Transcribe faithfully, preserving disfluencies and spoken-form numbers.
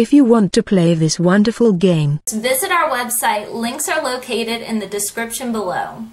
if you want to play this wonderful game. Visit our website. Links are located in the description below.